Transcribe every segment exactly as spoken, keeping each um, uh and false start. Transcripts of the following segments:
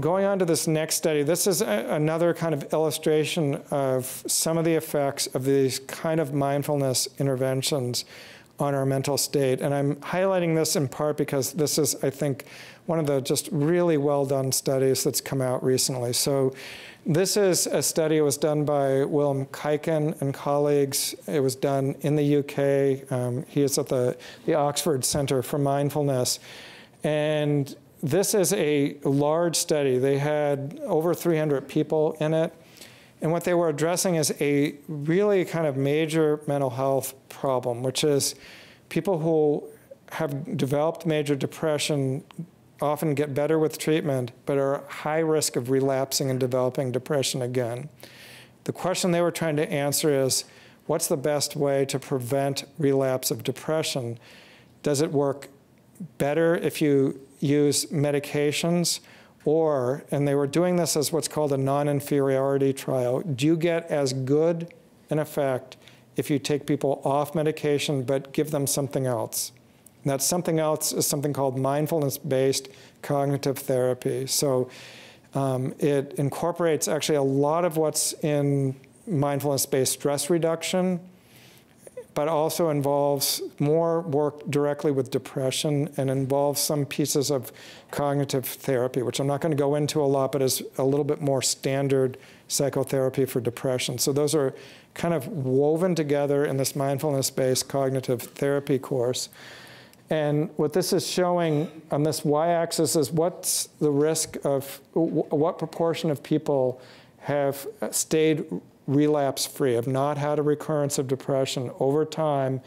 Going on to this next study, this is a, another kind of illustration of some of the effects of these kind of mindfulness interventions on our mental state. And I'm highlighting this in part because this is, I think, one of the just really well done studies that's come out recently. So this is a study, it was done by Willem Kuyken and colleagues. It was done in the U K. Um, he is at the, the Oxford Center for Mindfulness. And this is a large study. They had over three hundred people in it. And what they were addressing is a really kind of major mental health problem, which is people who have developed major depression often get better with treatment, but are at high risk of relapsing and developing depression again. The question they were trying to answer is, what's the best way to prevent relapse of depression? Does it work better if you use medications, or, and they were doing this as what's called a non-inferiority trial, do you get as good an effect if you take people off medication but give them something else? And that something else is something called mindfulness-based cognitive therapy. So um, it incorporates actually a lot of what's in mindfulness-based stress reduction, but also involves more work directly with depression and involves some pieces of cognitive therapy, which I'm not going to go into a lot, but is a little bit more standard psychotherapy for depression. So those are kind of woven together in this mindfulness-based cognitive therapy course. And what this is showing on this y-axis is what's the risk of, what proportion of people have stayed relapse-free, have not had a recurrence of depression over time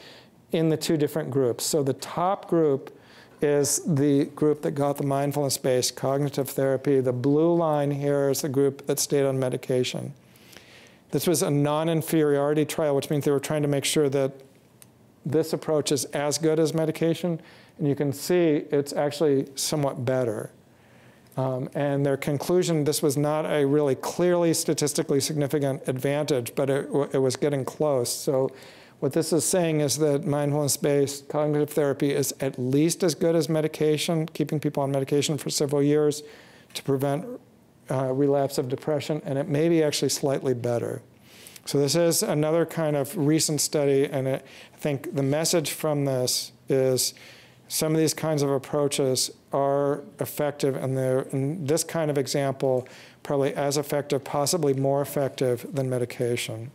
in the two different groups. So the top group is the group that got the mindfulness-based cognitive therapy. The blue line here is the group that stayed on medication. This was a non-inferiority trial, which means they were trying to make sure that this approach is as good as medication. And you can see it's actually somewhat better. Um, and their conclusion, this was not a really clearly statistically significant advantage, but it, it was getting close. So what this is saying is that mindfulness-based cognitive therapy is at least as good as medication, keeping people on medication for several years to prevent uh, relapse of depression, and it may be actually slightly better. So this is another kind of recent study, and it, I think the message from this is some of these kinds of approaches are effective, and they're, in this kind of example, probably as effective, possibly more effective than medication.